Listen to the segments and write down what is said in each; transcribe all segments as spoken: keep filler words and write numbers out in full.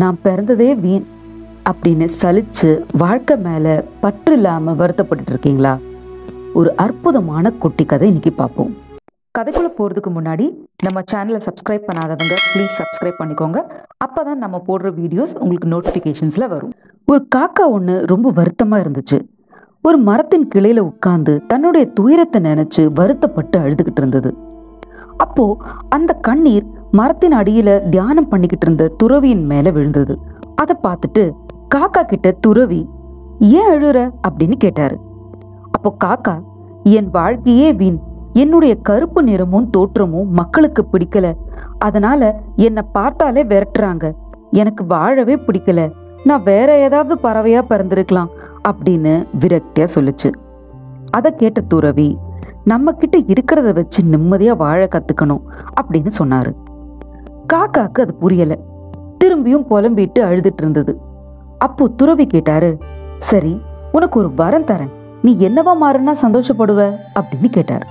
நான் பிறந்ததே வீண் அப்படின்னு சலிச்சு வாழ்க்கை மேலே பற்று இல்லாமல் வருத்தப்பட்டு இருக்கீங்களா? ஒரு அற்புதமான குட்டி கதை இன்னைக்கு பார்ப்போம். கதைக்குள்ளே போகிறதுக்கு முன்னாடி நம்ம சேனலை சப்ஸ்கிரைப் பண்ணாதவங்க ப்ளீஸ் சப்ஸ்கிரைப் பண்ணிக்கோங்க. அப்போ தான் நம்ம போடுற வீடியோஸ் உங்களுக்கு நோட்டிஃபிகேஷன்ஸில் வரும். ஒரு காக்கா ஒன்று ரொம்ப வருத்தமாக இருந்துச்சு. ஒரு மரத்தின் கிளையில் உட்கார்ந்து தன்னுடைய துயரத்தை நினைச்சு வருத்தப்பட்டு அழுதுகிட்டு இருந்தது. அப்போ அந்த கண்ணீர் மரத்தின் அடியில தியானம் பண்ணிக்கிட்டு இருந்த துறவியின் மேல விழுந்தது. அதை பார்த்துட்டு காக்கா கிட்ட துறவி ஏன் அழுற அப்படின்னு கேட்டாரு. அப்போ காக்கா, என் வாழ்க்கையே வீண், என்னுடைய கருப்பு நிறமும் தோற்றமும் மக்களுக்கு பிடிக்கல, அதனால என்னை பார்த்தாலே விரட்டுறாங்க, எனக்கு வாழவே பிடிக்கல, நான் வேற ஏதாவது பறவையா பறந்திருக்கலாம் அப்படின்னு விரக்தியா சொல்லுச்சு. அதை கேட்ட துறவி, நம்ம கிட்ட இருக்கிறத வச்சு நிம்மதியா வாழ கத்துக்கணும் அப்படின்னு சொன்னாரு. காக்காக்கு அது புரியல, திரும்பியும் புலம்பிட்டு அழுதுட்டு இருந்தது. அப்போ துறவி கேட்டாரு, சரி உனக்கு ஒரு வரம் தரேன், நீ என்னவா மாறுனா சந்தோஷப்படுவ அப்படின்னு கேட்டாரு.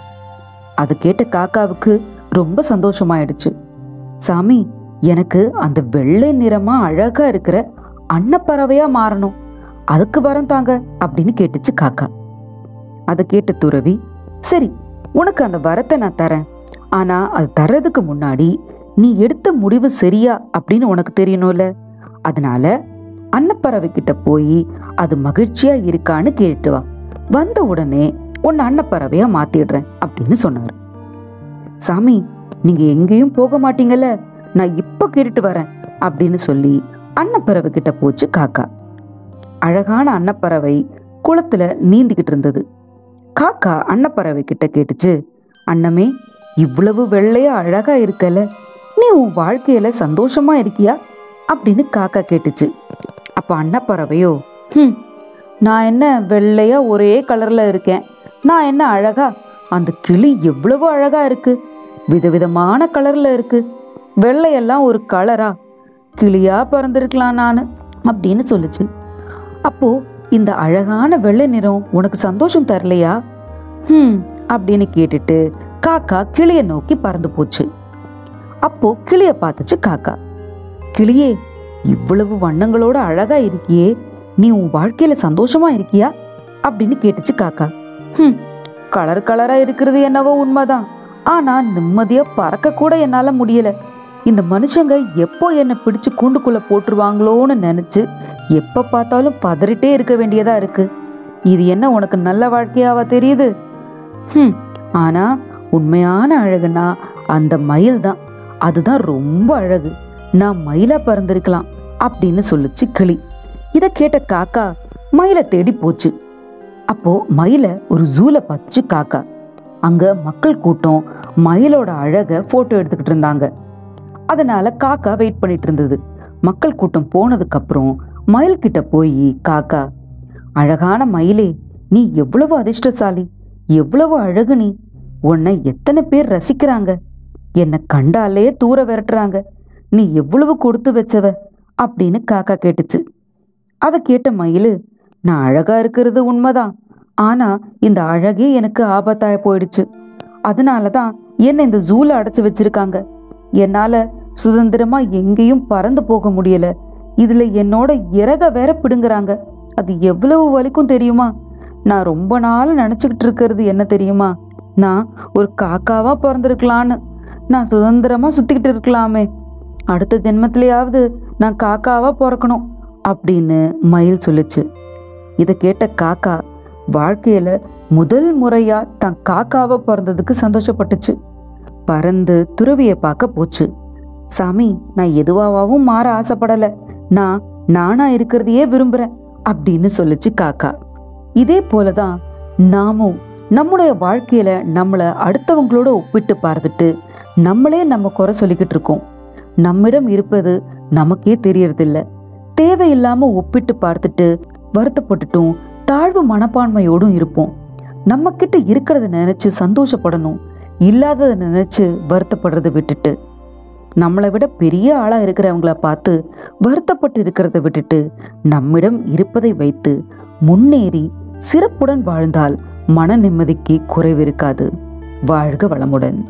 அது கேட்ட காக்காவுக்கு ரொம்ப சந்தோஷமாயிடுச்சு. சாமி, எனக்கு அந்த வெள்ளை நிறமா அழகா இருக்கிற அன்னப்பறவையா மாறணும், அதுக்கு வரம் தாங்க அப்படின்னு கேட்டுச்சு காக்கா. அதை கேட்ட துறவி, சரி உனக்கு அந்த வரத்தை நான் தரேன், ஆனா அது தர்றதுக்கு முன்னாடி நீ எடுத்த முடிவு சரியா அப்படின்னு உனக்கு தெரியணும்ல, அதனால அன்னப்பறவை கிட்ட போய் அது மகிழ்ச்சியா இருக்கான்னு கேட்டு வா, வந்த உடனே உன்னை அன்னப்பறவையா மாத்திடுறேன் அப்படின்னு சொன்னாரு. சாமி, நீங்க எங்கேயும் போக மாட்டீங்கல்ல, நான் இப்ப கேட்டுட்டு வரேன் அப்படின்னு சொல்லி அன்னப்பறவை கிட்ட போச்சு காக்கா. அழகான அன்னப்பறவை குளத்துல நீந்திக்கிட்டு இருந்தது. காக்கா அன்னப்பறவை கிட்ட கேட்டுச்சு, அன்னமே, இவ்வளவு வெள்ளையா அழகா இருக்கல, நீ உன் வாழ்க்கையில சந்தோஷமா இருக்கியா அப்படின்னு காக்கா கேட்டுச்சு. அப்ப அன்னப்பறவையோ, ஹம் நான் என்ன வெள்ளையா ஒரே கலர்ல இருக்கேன், நான் என்ன அழகா, அந்த கிளி எவ்வளவு அழகா இருக்கு, விதவிதமான கலர்ல இருக்கு, வெள்ளையெல்லாம் ஒரு கலரா, கிளியா பறந்துருக்கலாம் நானு அப்படின்னு சொல்லுச்சு. அப்போ இந்த அழகான வெள்ளை நிறம் உனக்கு சந்தோஷம் தரலையா ஹம் அப்படின்னு கேட்டுட்டு காக்கா கிளிய நோக்கி பறந்து போச்சு. அப்போ கிளிய பார்த்துச்சு காக்கா. கிளியே, இவ்வளவு வண்ணங்களோட அழகா இருக்கியே, நீ உன் வாழ்க்கையில சந்தோஷமா இருக்கியா அப்படின்னு கேட்டுச்சு காக்கா. ஹம் கலர் கலரா இருக்கிறது என்னவோ உண்மைதான், ஆனா நிம்மதியா பறக்க கூட என்னால முடியல, இந்த மனுஷங்க எப்போ என்னை பிடிச்சு கூண்டுக்குள்ள போட்டுருவாங்களோன்னு நினைச்சு எப்போ பார்த்தாலும் பதறிட்டே இருக்க வேண்டியதாக இருக்குது, இது என்ன உனக்கு நல்ல வாழ்க்கையாவா தெரியுது? ம் ஆனால் உண்மையான அழகுனா அந்த மயில் தான், அதுதான் ரொம்ப அழகு, நான் மயிலாக பறந்துருக்கலாம் அப்படின்னு சொல்லிச்சு கிளி. இதை கேட்ட காக்கா மயிலை தேடி போச்சு. அப்போது மயிலை ஒரு ஜூவில் பார்த்துச்சு காக்கா. அங்கே மக்கள் கூட்டம் மயிலோட அழகை ஃபோட்டோ எடுத்துக்கிட்டு இருந்தாங்க. அதனால காக்கா வெயிட் பண்ணிட்டு இருந்தது. மக்கள் கூட்டம் போனதுக்கப்புறம் மயில்கிட்ட போய் காக்கா, அழகான மயிலே, நீ எவ்வளவு அதிர்ஷ்டசாலி, எவ்வளவு அழகு நீ, உன்னை எத்தனை பேர் ரசிக்கிறாங்க, என்னை கண்டாலே தூர விரட்டுறாங்க, நீ எவ்வளவு கொடுத்து வச்சவ அப்படின்னு காக்கா கேட்டுச்சு. அதை கேட்ட மயில், நான் அழகா இருக்கிறது உண்மைதான், ஆனா இந்த அழகே எனக்கு ஆபத்தாய போயிடுச்சு, அதனால தான் என்னை இந்த ஜூல அடைச்சு வச்சிருக்காங்க, என்னால் சுதந்திரமா எங்கேயும் பறந்து போக முடியல, இதில் என்னோட இறக வேற பிடுங்குறாங்க, அது எவ்வளவு வலிக்கும் தெரியுமா, நான் ரொம்ப நாள் நினச்சிக்கிட்டு இருக்கிறது என்ன தெரியுமா, நான் ஒரு காக்காவாக பிறந்திருக்கலான்னு, நான் சுதந்திரமாக சுற்றிக்கிட்டு இருக்கலாமே, அடுத்த ஜென்மத்திலேயாவது நான் காக்காவாக பிறக்கணும் அப்படின்னு மயில் சொல்லிச்சு. இதை கேட்ட காக்கா வாழ்க்கையில் முதல் முறையாக தான் காக்காவாக பிறந்ததுக்கு சந்தோஷப்பட்டுச்சு. பறந்து துறவியை பார்க்க போச்சு. சாமி, நான் எதுவாகவும் மாற ஆசைப்படலை, நான் நானா இருக்கிறதையே விரும்புகிறேன் அப்படின்னு சொல்லிச்சு காக்கா. இதே போலதான் நாமும் நம்முடைய வாழ்க்கையில நம்மளை அடுத்தவங்களோட ஒப்பிட்டு பார்த்துட்டு நம்மளே நம்ம குறை சொல்லிக்கிட்டு இருக்கோம், நம்மிடம் இருப்பது நமக்கே தெரியறதில்ல, தேவையில்லாம ஒப்பிட்டு பார்த்துட்டு வருத்தப்பட்டுட்டும் தாழ்வு மனப்பான்மையோடும் இருப்போம். நம்ம கிட்ட இருக்கிறத நினைச்சு சந்தோஷப்படணும், இல்லாததை நினைச்சு வருத்தப்படுறதை விட்டுட்டு நம்மளை விட பெரிய ஆளாக இருக்கிறவங்கள பார்த்து வருத்தப்பட்டு இருக்கிறத விட்டுட்டு நம்மிடம் இருப்பதை வைத்து முன்னேறி சிறப்புடன் வாழ்ந்தால் மன நிம்மதிக்கு குறைவிருக்காது. வாழ்க வளமுடன்.